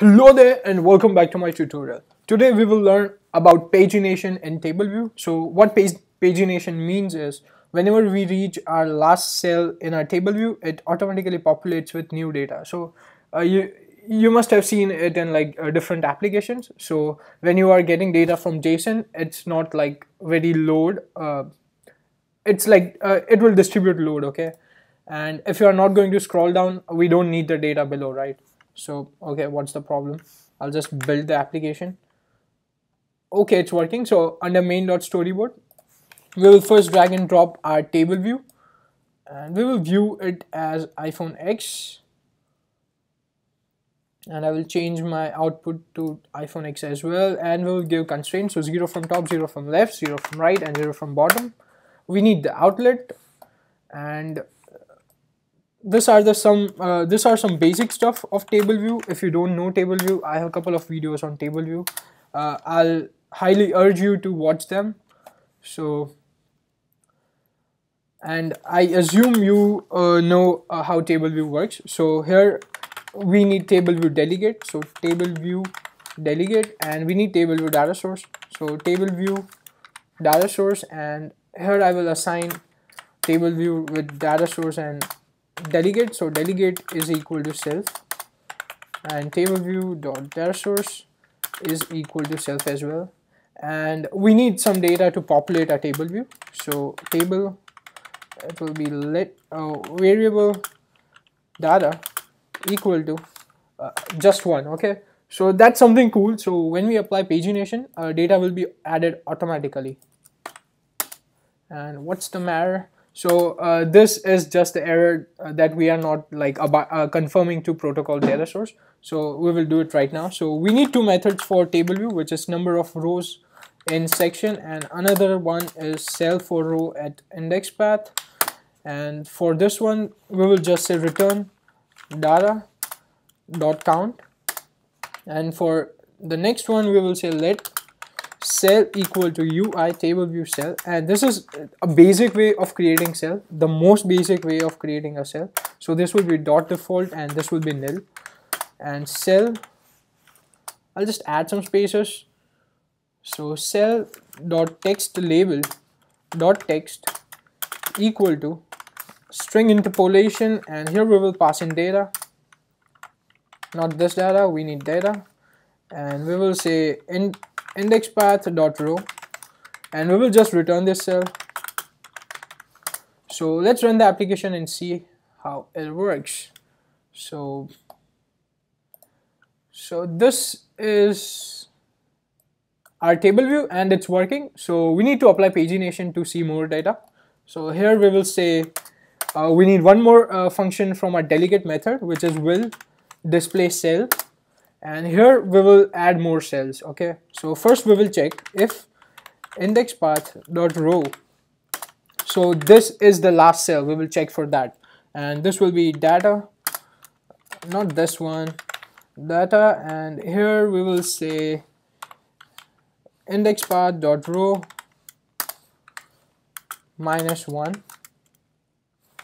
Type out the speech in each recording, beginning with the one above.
Hello there and welcome back to my tutorial. Today we will learn about pagination in TableView. So what pagination means is whenever we reach our last cell in our TableView, it automatically populates with new data. So you must have seen it in like different applications. So when you are getting data from JSON, it's not like very load. It's like it will distribute load, okay? And if you are not going to scroll down, we don't need the data below, right? So, okay, what's the problem? I'll just build the application. Okay, it's working. So under main.storyboard, we will first drag and drop our table view and we will view it as iPhone X. And I will change my output to iPhone X as well. And we'll give constraints. So 0 from top, 0 from left, 0 from right, and 0 from bottom. We need the outlet, and these are some basic stuff of TableView. If you don't know TableView, I have a couple of videos on TableView. I'll highly urge you to watch them. So, and I assume you know how TableView works. So here we need TableView delegate. So TableView delegate, and we need TableView data source. So TableView data source, and here I will assign TableView with data source and delegate. So delegate is equal to self, and TableView dot data source is equal to self as well. And we need some data to populate our TableView. So table, it will be let variable data equal to just one. Okay, so that's something cool. So when we apply pagination, data will be added automatically. And what's the matter? So this is just the error that we are not like confirming to protocol data source. So we will do it right now. So we need two methods for TableView, which is number of rows in section, and another one is cellForRowAtIndexPath. And for this one, we will just say return data dot count. And for the next one, we will say let cell equal to UITableViewCell. And this is a basic way of creating cell, the most basic way of creating a cell. So this will be dot default and this will be nil. And cell, I'll just add some spaces. So cell dot text label dot text equal to string interpolation, and here we will pass in data, not this data, we need data. And we will say in index path dot row, and we will just return this cell. So let's run the application and see how it works. So this is our table view and it's working. So we need to apply pagination to see more data. So here we will say we need one more function from our delegate method, which is willDisplayCell. And here we will add more cells, okay? So first we will check if index path dot row. So this is the last cell, we will check for that. And this will be data, not this one, data. And here we will say index path dot row -1.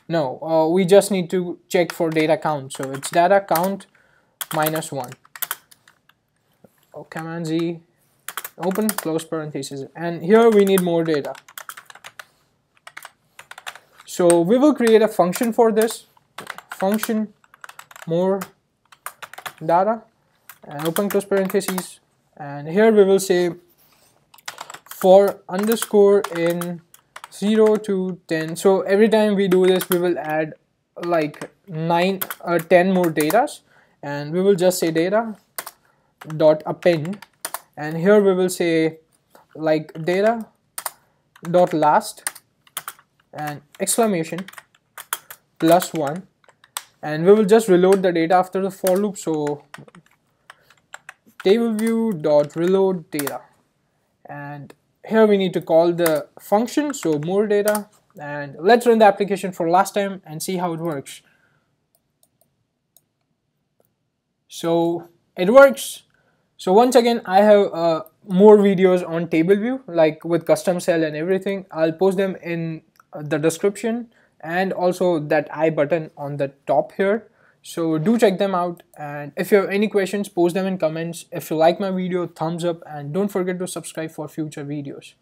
No, we just need to check for data count. So it's data count -1. Oh, command Z, open, close parenthesis, and here we need more data. So we will create a function for this, function more data, and open close parentheses, and here we will say for underscore in 0 to 10. So every time we do this, we will add like 9 or 10 more datas, and we will just say data dot append, and here we will say like data dot last and exclamation +1, and we will just reload the data after the for loop. So TableView dot reload data, and here we need to call the function, so more data. And let's run the application for last time and see how it works. So it works. So once again, I have more videos on TableView, like with custom cell and everything. I'll post them in the description and also that I button on the top here. So do check them out, and if you have any questions, post them in comments. If you like my video, thumbs up, and don't forget to subscribe for future videos.